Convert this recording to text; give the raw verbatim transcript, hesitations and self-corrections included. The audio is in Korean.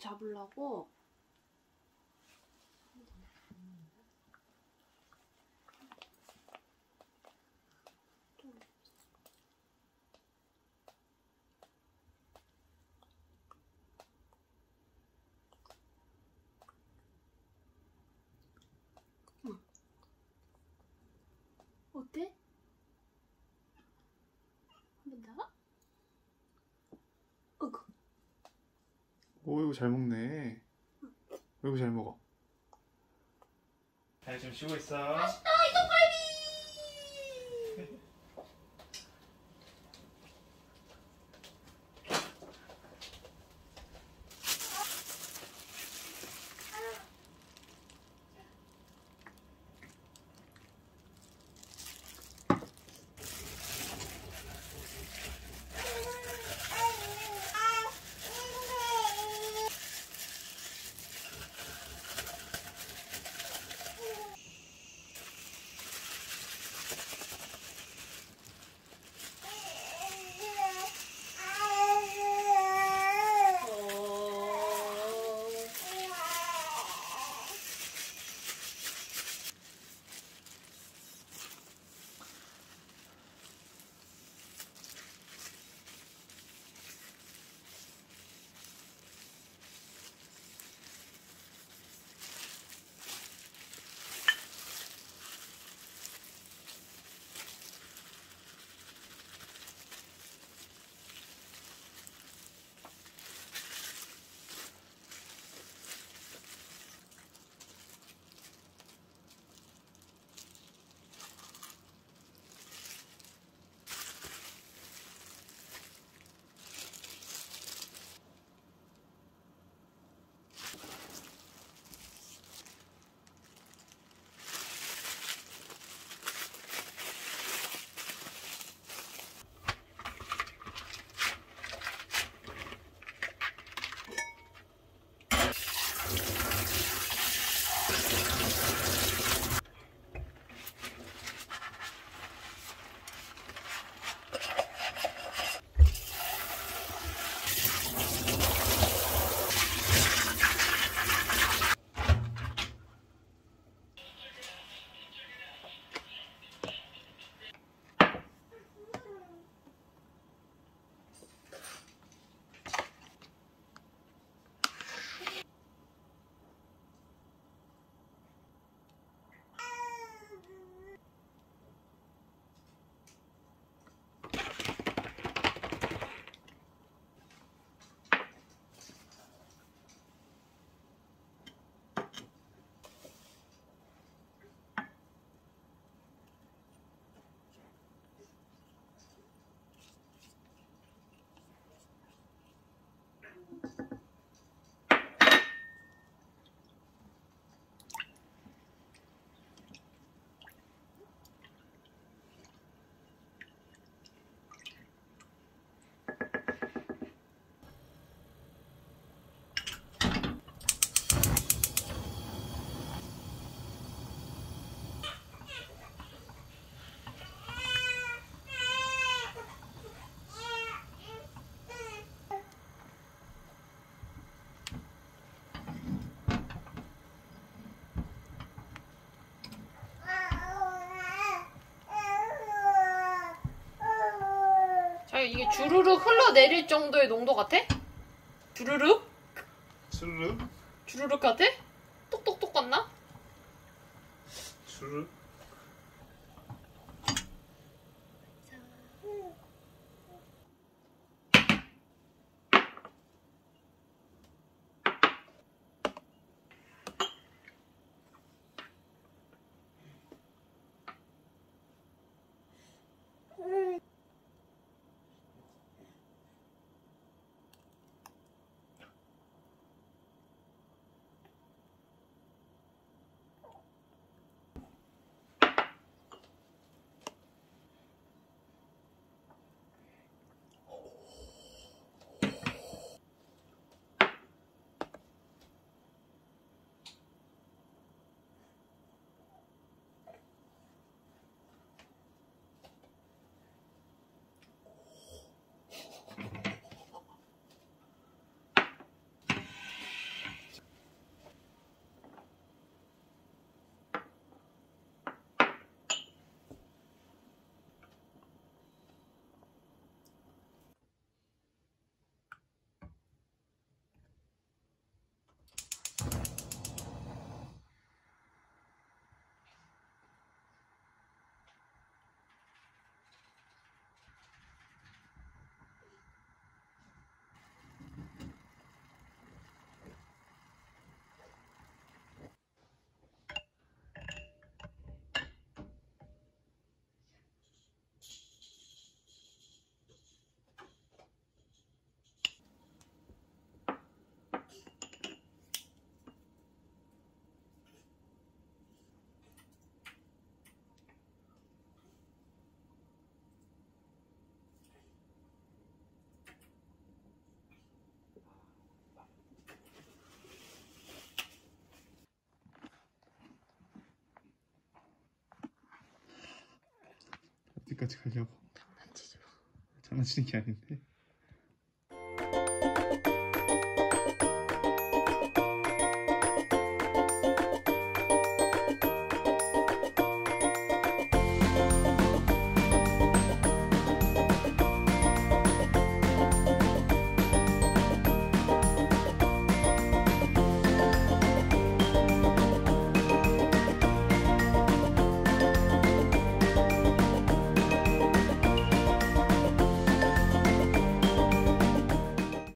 잡으려고. 어때? 한번 더? 어구. 오, 이거 잘 먹네. 이거 잘 먹어. 다리 좀 쉬고 있어. 맛있다, 이 떡갈비! 이게 주르륵 흘러내릴 정도의 농도 같아? 주르륵? 주르륵? 주르륵 같아? 똑똑똑 같나? 주르륵? 어디까지 가려고? 장난치지 마. 장난치는 게 아닌데.